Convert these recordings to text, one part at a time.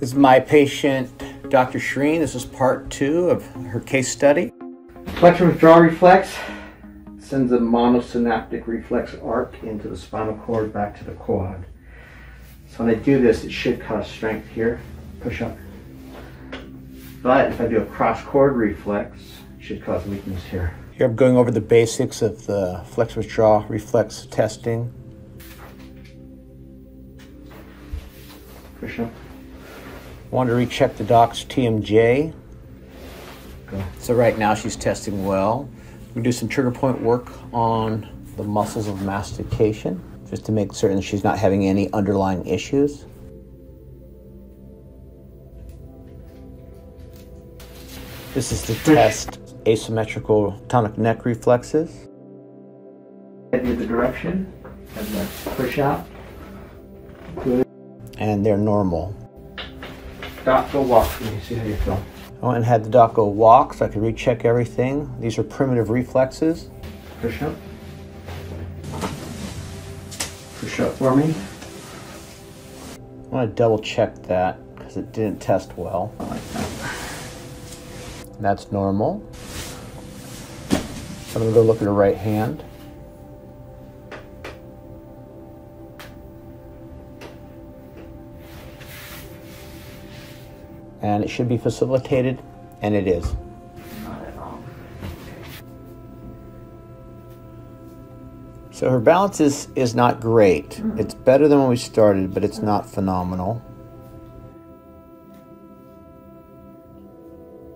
This is my patient, Dr. Cherene. This is part 2 of her case study. Flexor withdrawal reflex sends a monosynaptic reflex arc into the spinal cord back to the quad. So when I do this, it should cause strength here, push up. But if I do a cross cord reflex, it should cause weakness here. Here I'm going over the basics of the flexor withdrawal reflex testing. Push up. Want to recheck the doc's TMJ. Go. So right now she's testing well. We do some trigger point work on the muscles of mastication, just to make certain she's not having any underlying issues. This is to test asymmetrical tonic neck reflexes. Head in the direction, and the push out. Good. And they're normal. Doc, go walk. Let me see how you feel. I went and had the doc go walk so I could recheck everything. These are primitive reflexes. Push up. Push up for me. I want to double check that because it didn't test well. I like that. That's normal. I'm going to go look at her right hand. And it should be facilitated, and it is. Not at all. So her balance is not great. It's better than when we started, but it's not phenomenal.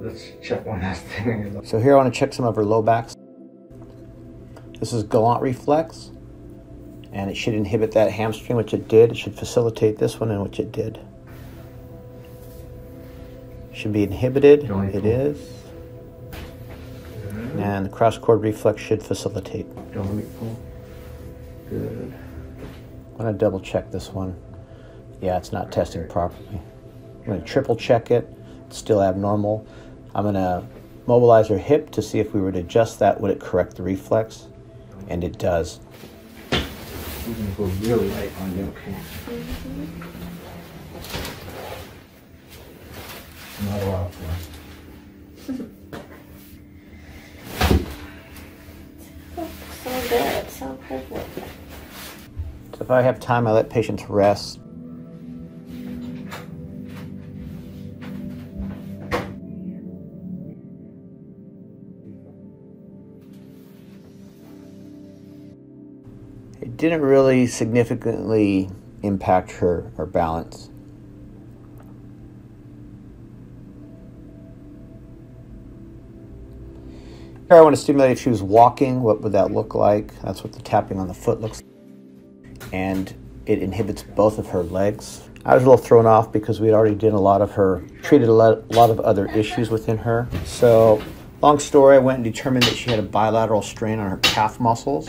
Let's check one last thing. So here I want to check some of her low backs. This is Gallant reflex, and it should inhibit that hamstring, which it did. It should facilitate this one, and which it did. Should be inhibited. Joyful. It is. Good. And the cross cord reflex should facilitate. Joyful. Good. I'm going to double check this one. Yeah, it's not testing properly. I'm going to triple check it. It's still abnormal. I'm going to mobilize her hip to see if we were to adjust that, would it correct the reflex? And it does. We're going to go really light on you, okay? Not a lot for it. So good, so perfect. So if I have time, I let patients rest. It didn't really significantly impact her balance. Here I want to stimulate if she was walking, what would that look like? That's what the tapping on the foot looks like. And it inhibits both of her legs. I was a little thrown off because we had already done treated a lot of other issues within her. So long story, I went and determined that she had a bilateral strain on her calf muscles.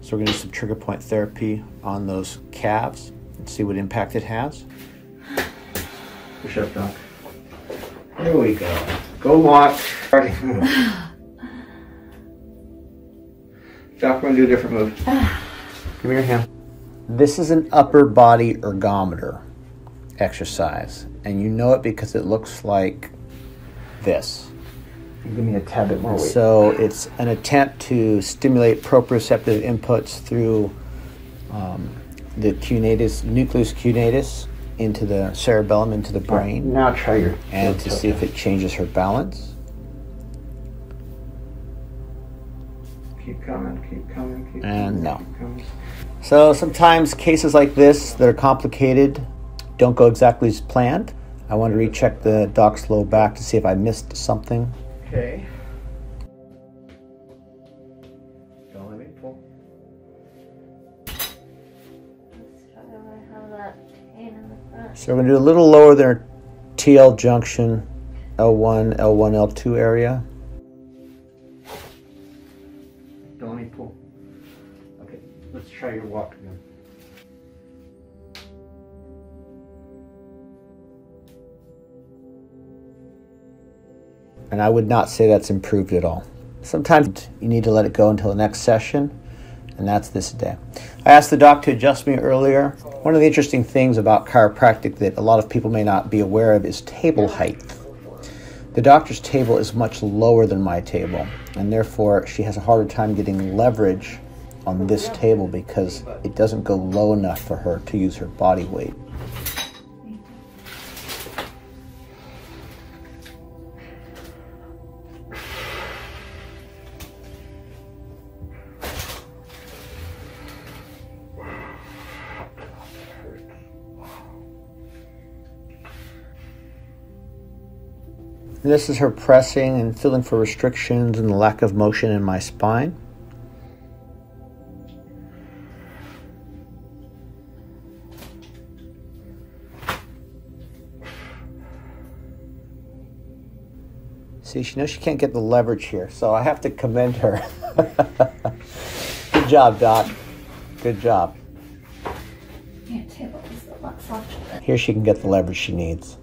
So we're going to do some trigger point therapy on those calves and see what impact it has. Push up, Doc. There we go. Go walk. Doc, we're going to do a different move. Give me your hand. This is an upper body ergometer exercise. And you know it because it looks like this. Give me a tad bit more weight. So it's an attempt to stimulate proprioceptive inputs through the cuneatus, nucleus cuneatus, into the cerebellum, into the brain. Now try your... And to see if it changes her balance. Keep coming, keep coming, keep coming. And no. Keep coming. So sometimes cases like this that are complicated don't go exactly as planned. I want to recheck the doc's low back to see if I missed something. Okay. Don't let me pull. So we're going to do a little lower than our TL junction, L1, L1, L2 area. Don't let me pull. Okay, let's try your walk again. And I would not say that's improved at all. Sometimes you need to let it go until the next session and that's this day. I asked the doc to adjust me earlier. One of the interesting things about chiropractic that a lot of people may not be aware of is table height. The doctor's table is much lower than my table, and therefore she has a harder time getting leverage on this table because it doesn't go low enough for her to use her body weight. This is her pressing and feeling for restrictions and the lack of motion in my spine. See, she knows she can't get the leverage here, so I have to commend her. Good job, Doc. Good job. Here she can get the leverage she needs.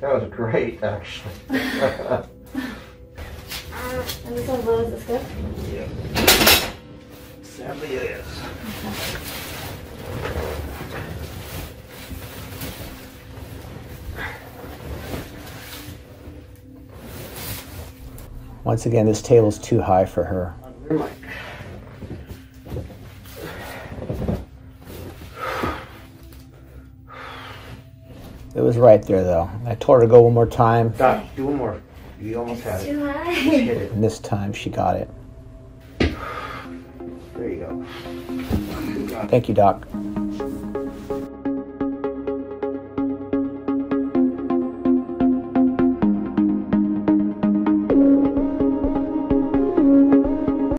That was great, actually. And this one's low, is this good? Yeah. Sadly, it is. Once again, this table's too high for her. It was right there, though. I told her to go one more time. Doc, do one more. You almost had it. Hit it. And this time she got it. There you go. Thank you, Doc.